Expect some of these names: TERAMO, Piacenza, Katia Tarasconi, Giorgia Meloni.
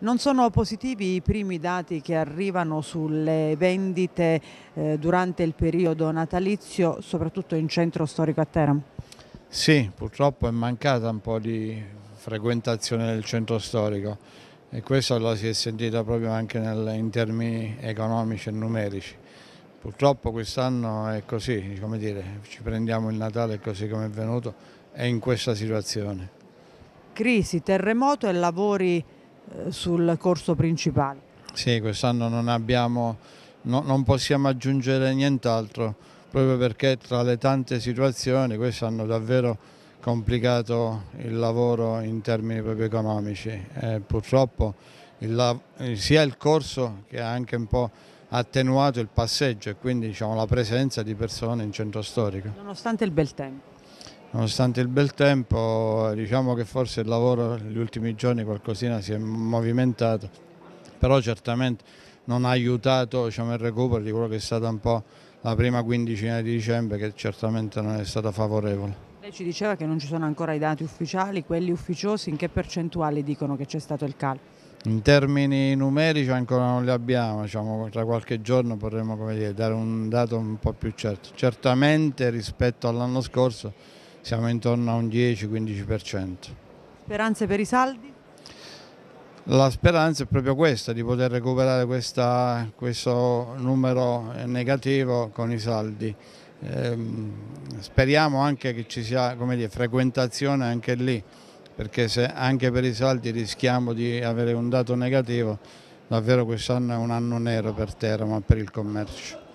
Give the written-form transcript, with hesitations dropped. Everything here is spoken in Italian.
Non sono positivi i primi dati che arrivano sulle vendite durante il periodo natalizio, soprattutto in centro storico a Teramo. Sì, purtroppo è mancata un po' di frequentazione del centro storico e questo lo si è sentito proprio anche in termini economici e numerici. Purtroppo quest'anno è così, come dire, ci prendiamo il Natale così come è venuto e in questa situazione. Crisi, terremoto e lavori sul corso principale. Sì, quest'anno non possiamo aggiungere nient'altro, proprio perché tra le tante situazioni queste hanno davvero complicato il lavoro in termini proprio economici. Purtroppo sia il corso che ha anche un po' attenuato il passeggio e quindi, diciamo, la presenza di persone in centro storico. Nonostante il bel tempo. Nonostante il bel tempo, diciamo che forse il lavoro negli ultimi giorni qualcosina si è movimentato, però certamente non ha aiutato, diciamo, il recupero di quello che è stata un po' la prima quindicina di dicembre, che certamente non è stata favorevole. Lei ci diceva che non ci sono ancora i dati ufficiali, quelli ufficiosi, in che percentuale dicono che c'è stato il calo? In termini numerici ancora non li abbiamo, diciamo, tra qualche giorno potremo, come dire, dare un dato un po' più certo. Certamente rispetto all'anno scorso siamo intorno a un 10-15%. Speranze per i saldi? La speranza è proprio questa, di poter recuperare questo numero negativo con i saldi. Speriamo anche che ci sia, come dire, frequentazione anche lì, perché se anche per i saldi rischiamo di avere un dato negativo, davvero quest'anno è un anno nero per Teramo, ma per il commercio.